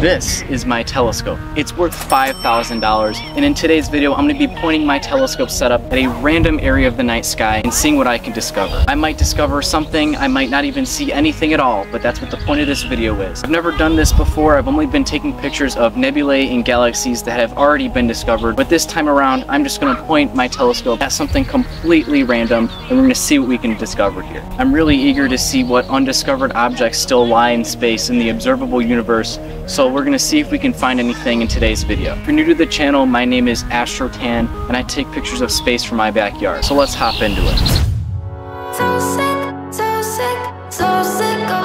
This is my telescope. It's worth $5,000, and in today's video I'm going to be pointing my telescope setup at a random area of the night sky and seeing what I can discover. I might discover something, I might not even see anything at all, but that's what the point of this video is. I've never done this before. I've only been taking pictures of nebulae and galaxies that have already been discovered, but this time around I'm just going to point my telescope at something completely random and we're going to see what we can discover here. I'm really eager to see what undiscovered objects still lie in space in the observable universe, so we're going to see if we can find anything in today's video. If you're new to the channel, my name is Astro Tan, and I take pictures of space from my backyard. So let's hop into it. So sick, so sick, so sick of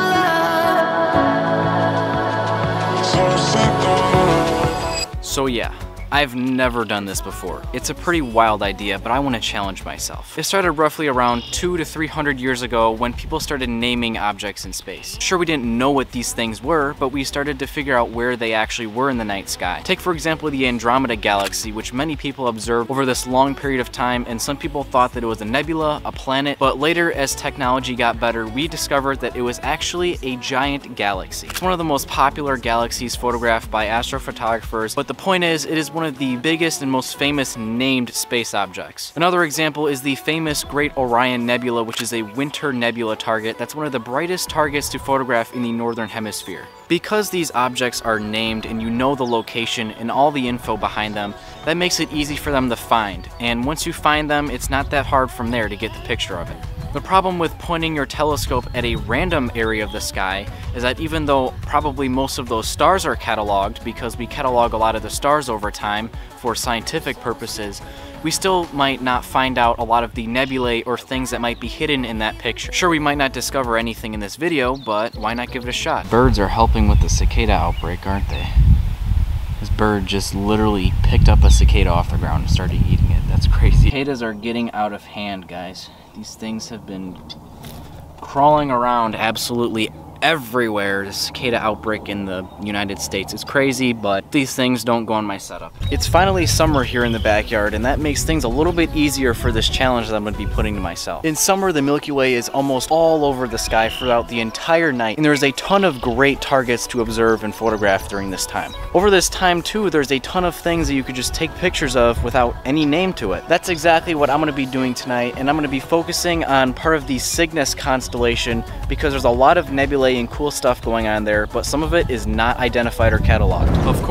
love. So sick of love. So yeah. I've never done this before. It's a pretty wild idea, but I want to challenge myself. It started roughly around 200 to 300 years ago when people started naming objects in space. Sure, we didn't know what these things were, but we started to figure out where they actually were in the night sky. Take for example the Andromeda Galaxy, which many people observed over this long period of time, and some people thought that it was a nebula, a planet, but later as technology got better, we discovered that it was actually a giant galaxy. It's one of the most popular galaxies photographed by astrophotographers, but the point is, it is one of the biggest and most famous named space objects. Another example is the famous Great Orion Nebula, which is a winter nebula target that's one of the brightest targets to photograph in the northern hemisphere. Because these objects are named and you know the location and all the info behind them, that makes it easy for them to find, and once you find them, it's not that hard from there to get the picture of it. The problem with pointing your telescope at a random area of the sky is that even though probably most of those stars are cataloged, because we catalog a lot of the stars over time for scientific purposes, we still might not find out a lot of the nebulae or things that might be hidden in that picture. Sure, we might not discover anything in this video, but why not give it a shot? Birds are helping with the cicada outbreak, aren't they? This bird just literally picked up a cicada off the ground and started eating it. That's crazy. Cicadas are getting out of hand, guys. These things have been crawling around absolutely everywhere. The cicada outbreak in the United States is crazy, but these things don't go on my setup. It's finally summer here in the backyard, and that makes things a little bit easier for this challenge that I'm going to be putting to myself. In summer, the Milky Way is almost all over the sky throughout the entire night, and there's a ton of great targets to observe and photograph during this time. Over this time too, there's a ton of things that you could just take pictures of without any name to it. That's exactly what I'm going to be doing tonight, and I'm going to be focusing on part of the Cygnus constellation because there's a lot of nebulae and cool stuff going on there, but some of it is not identified or cataloged. Of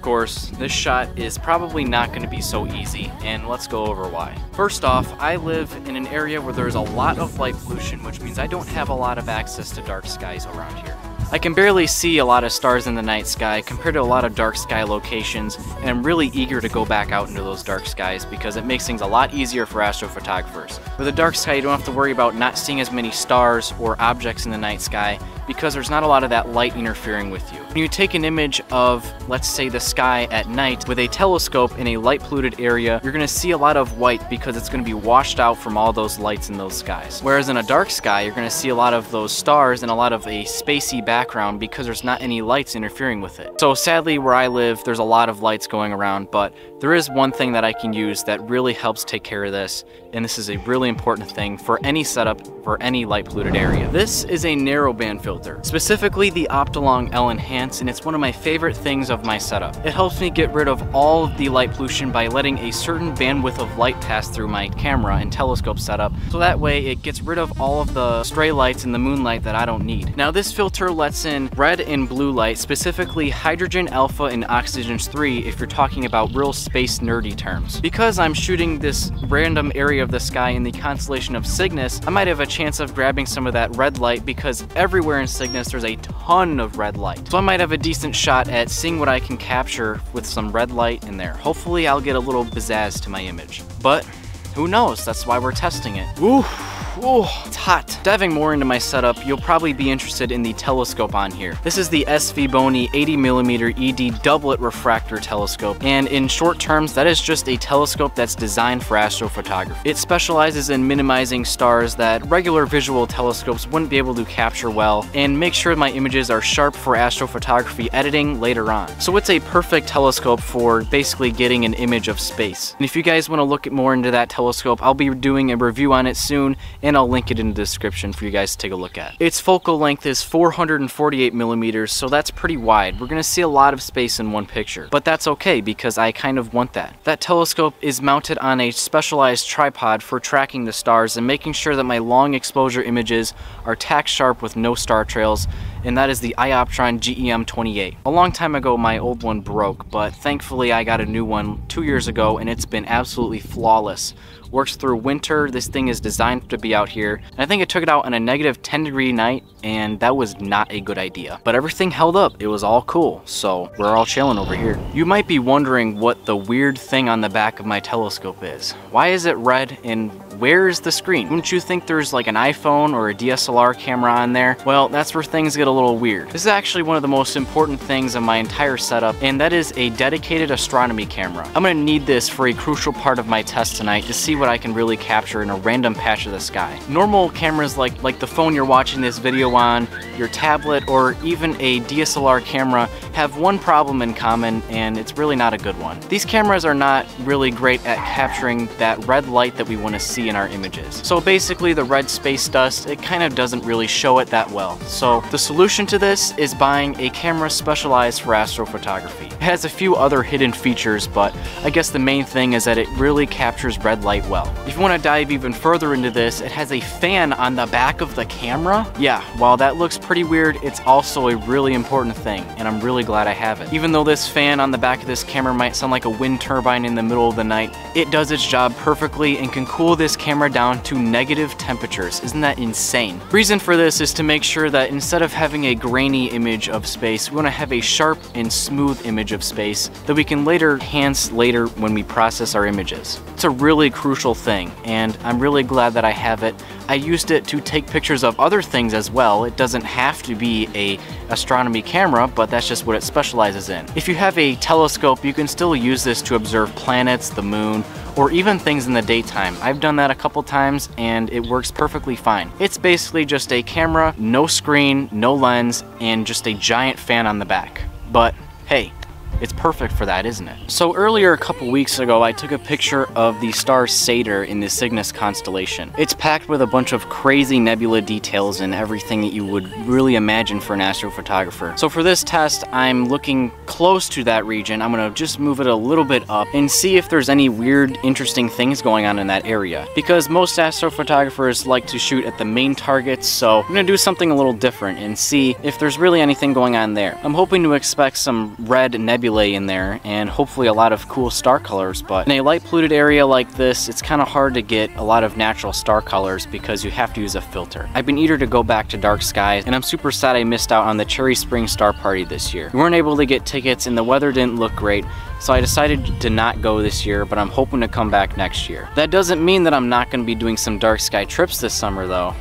course, this shot is probably not going to be so easy, and let's go over why. First off, I live in an area where there's a lot of light pollution, which means I don't have a lot of access to dark skies around here. I can barely see a lot of stars in the night sky compared to a lot of dark sky locations, and I'm really eager to go back out into those dark skies because it makes things a lot easier for astrophotographers. With a dark sky, you don't have to worry about not seeing as many stars or objects in the night sky because there's not a lot of that light interfering with you. When you take an image of, let's say, the sky at night with a telescope in a light polluted area, you're gonna see a lot of white because it's gonna be washed out from all those lights in those skies. Whereas in a dark sky, you're gonna see a lot of those stars and a lot of a spacey background because there's not any lights interfering with it. So sadly, where I live, there's a lot of lights going around, but there is one thing that I can use that really helps take care of this, and this is a really important thing for any setup for any light polluted area. This is a narrowband filter. Specifically the Optolong L-Enhance, and it's one of my favorite things of my setup. It helps me get rid of all of the light pollution by letting a certain bandwidth of light pass through my camera and telescope setup, so that way it gets rid of all of the stray lights and the moonlight that I don't need. Now this filter lets in red and blue light, specifically hydrogen alpha and oxygen 3 if you're talking about real space nerdy terms. Because I'm shooting this random area of the sky in the constellation of Cygnus, I might have a chance of grabbing some of that red light because everywhere in Cygnus there's a ton of red light. So I might have a decent shot at seeing what I can capture with some red light in there. Hopefully I'll get a little pizzazz to my image. But who knows? That's why we're testing it. Ooh. Ooh, it's hot. Diving more into my setup, you'll probably be interested in the telescope on here. This is the Svbony 80mm ED doublet refractor telescope, and in short terms, that is just a telescope that's designed for astrophotography. It specializes in minimizing stars that regular visual telescopes wouldn't be able to capture well, and make sure my images are sharp for astrophotography editing later on. So it's a perfect telescope for basically getting an image of space. And if you guys want to look more into that telescope, I'll be doing a review on it soon, and I'll link it in the description for you guys to take a look at. Its focal length is 448 millimeters, so that's pretty wide. We're gonna see a lot of space in one picture, but that's okay because I kind of want that. That telescope is mounted on a specialized tripod for tracking the stars and making sure that my long exposure images are tack sharp with no star trails, and that is the iOptron GEM28. A long time ago, my old one broke, but thankfully I got a new one 2 years ago, and it's been absolutely flawless. Works through winter. This thing is designed to be out here. And I think I took it out on a -10-degree night, and that was not a good idea. But everything held up. It was all cool, so we're all chilling over here. You might be wondering what the weird thing on the back of my telescope is. Why is it red, and where is the screen? Wouldn't you think there's like an iPhone or a DSLR camera on there? Well, that's where things get a little weird. This is actually one of the most important things in my entire setup, and that is a dedicated astronomy camera. I'm gonna need this for a crucial part of my test tonight to see what I can really capture in a random patch of the sky. Normal cameras like the phone you're watching this video on, your tablet, or even a DSLR camera have one problem in common, and it's really not a good one. These cameras are not really great at capturing that red light that we want to see in our images. So basically the red space dust, it kind of doesn't really show it that well. So the solution to this is buying a camera specialized for astrophotography. It has a few other hidden features, but I guess the main thing is that it really captures red light well. If you want to dive even further into this, it has a fan on the back of the camera. Yeah, while that looks pretty weird, it's also a really important thing, and I'm really glad I have it. Even though this fan on the back of this camera might sound like a wind turbine in the middle of the night, it does its job perfectly and can cool this camera down to negative temperatures. Isn't that insane? Reason for this is to make sure that instead of having a grainy image of space, we want to have a sharp and smooth image of space that we can later enhance later when we process our images. It's a really crucial thing, and I'm really glad that I have it. I used it to take pictures of other things as well. It doesn't have to be an astronomy camera, but that's just what it specializes in. If you have a telescope, you can still use this to observe planets, the moon, or even things in the daytime. I've done that a couple times and it works perfectly fine. It's basically just a camera, no screen, no lens, and just a giant fan on the back. But hey, it's perfect for that, isn't it? So earlier, a couple weeks ago, I took a picture of the star Sadr in the Cygnus constellation. It's packed with a bunch of crazy nebula details and everything that you would really imagine for an astrophotographer. So for this test, I'm looking close to that region. I'm gonna just move it a little bit up and see if there's any weird, interesting things going on in that area. Because most astrophotographers like to shoot at the main targets, so I'm gonna do something a little different and see if there's really anything going on there. I'm hoping to expect some red nebula in there and hopefully a lot of cool star colors, but in a light polluted area like this, it's kind of hard to get a lot of natural star colors because you have to use a filter. I've been eager to go back to dark skies, and I'm super sad I missed out on the Cherry Spring Star Party this year. We weren't able to get tickets and the weather didn't look great, so I decided to not go this year, but I'm hoping to come back next year. That doesn't mean that I'm not going to be doing some dark sky trips this summer though.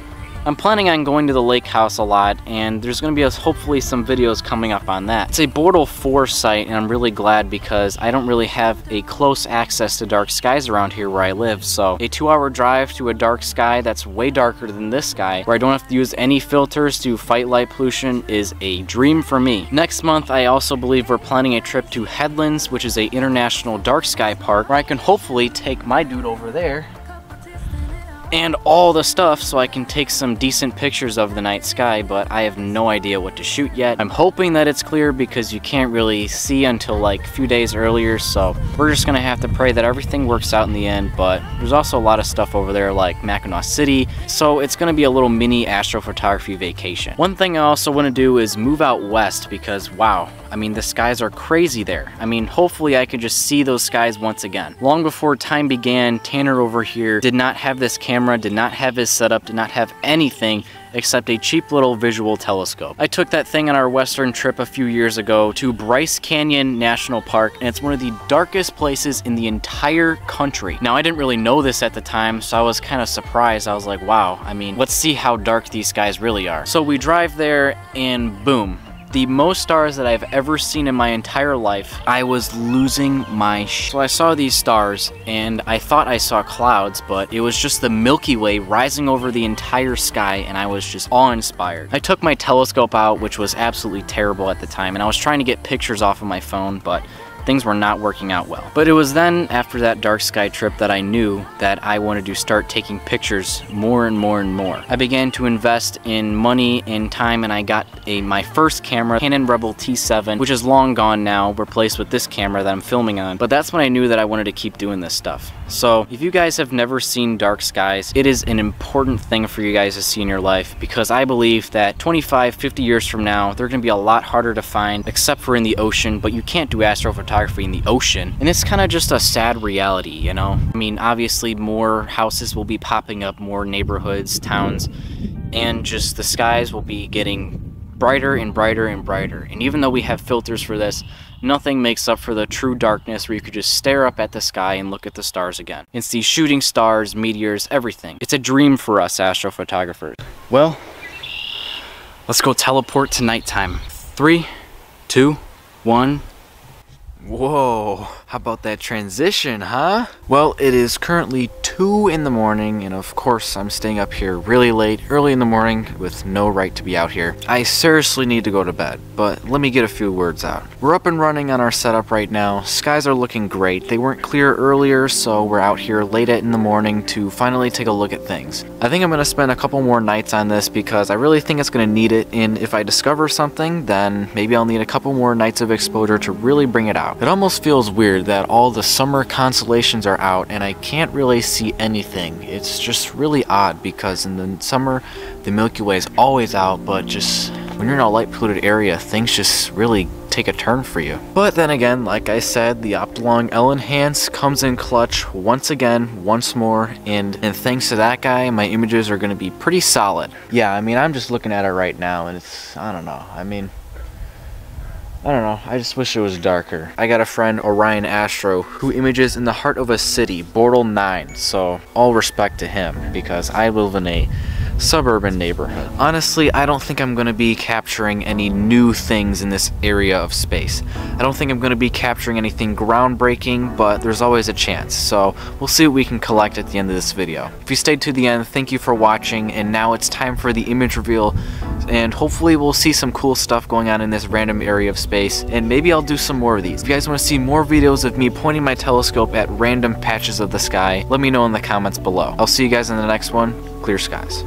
I'm planning on going to the lake house a lot, and there's going to be hopefully some videos coming up on that. It's a Bortle 4 site, and I'm really glad because I don't really have a close access to dark skies around here where I live, so a 2-hour drive to a dark sky that's way darker than this sky, where I don't have to use any filters to fight light pollution, is a dream for me. Next month, I also believe we're planning a trip to Headlands, which is an international dark sky park, where I can hopefully take my dude over there and all the stuff so I can take some decent pictures of the night sky, but I have no idea what to shoot yet. I'm hoping that it's clear because you can't really see until like a few days earlier, so we're just gonna have to pray that everything works out in the end, but there's also a lot of stuff over there like Mackinac City, so it's gonna be a little mini astrophotography vacation. One thing I also wanna do is move out west because wow, I mean, the skies are crazy there. I mean, hopefully I could just see those skies once again. Long before time began, Tanner over here did not have this camera, did not have his setup, did not have anything except a cheap little visual telescope. I took that thing on our western trip a few years ago to Bryce Canyon National Park, and it's one of the darkest places in the entire country. Now, I didn't really know this at the time, so I was kind of surprised. I was like, wow, I mean, let's see how dark these skies really are. So we drive there and boom, the most stars that I've ever seen in my entire life. I was losing my shit. So I saw these stars and I thought I saw clouds, but it was just the Milky Way rising over the entire sky, and I was just awe-inspired. I took my telescope out, which was absolutely terrible at the time, and I was trying to get pictures off of my phone, but things were not working out well. But it was then after that dark sky trip that I knew that I wanted to start taking pictures more and more and more. I began to invest in money and time, and I got my first camera, Canon Rebel T7, which is long gone now, replaced with this camera that I'm filming on. But that's when I knew that I wanted to keep doing this stuff. So if you guys have never seen dark skies, it is an important thing for you guys to see in your life, because I believe that 25, 50 years from now, they're gonna be a lot harder to find, except for in the ocean, but you can't do astrophotography in the ocean. And it's kind of just a sad reality, you know? I mean, obviously more houses will be popping up, more neighborhoods, towns, and just the skies will be getting brighter and brighter and brighter. And even though we have filters for this, nothing makes up for the true darkness where you could just stare up at the sky and look at the stars again. It's the shooting stars, meteors, everything. It's a dream for us astrophotographers. Well, let's go teleport to nighttime. 3, 2, 1. Whoa, how about that transition, huh? Well, it is currently 2 in the morning, and of course I'm staying up here really late, early in the morning, with no right to be out here. I seriously need to go to bed, but let me get a few words out. We're up and running on our setup right now. Skies are looking great. They weren't clear earlier, so we're out here late in the morning to finally take a look at things. I think I'm gonna spend a couple more nights on this because I really think it's gonna need it, and if I discover something, then maybe I'll need a couple more nights of exposure to really bring it out. It almost feels weird that all the summer constellations are out and I can't really see anything. It's just really odd because in the summer, the Milky Way is always out, but just when you're in a light polluted area, things just really take a turn for you. But then again, like I said, the Optolong L-Enhance comes in clutch once again, once more, and thanks to that guy, my images are gonna be pretty solid. Yeah, I mean, I'm just looking at it right now and it's, I don't know, I mean, I don't know, I just wish it was darker. I got a friend, Orion Astro, who images in the heart of a city, Bortle 9, so all respect to him because I live in a suburban neighborhood. Honestly, I don't think I'm gonna be capturing any new things in this area of space. I don't think I'm gonna be capturing anything groundbreaking, but there's always a chance, so we'll see what we can collect at the end of this video. If you stayed to the end, thank you for watching, and now it's time for the image reveal, and hopefully we'll see some cool stuff going on in this random area of space, and maybe I'll do some more of these. If you guys want to see more videos of me pointing my telescope at random patches of the sky, let me know in the comments below. I'll see you guys in the next one. Clear skies.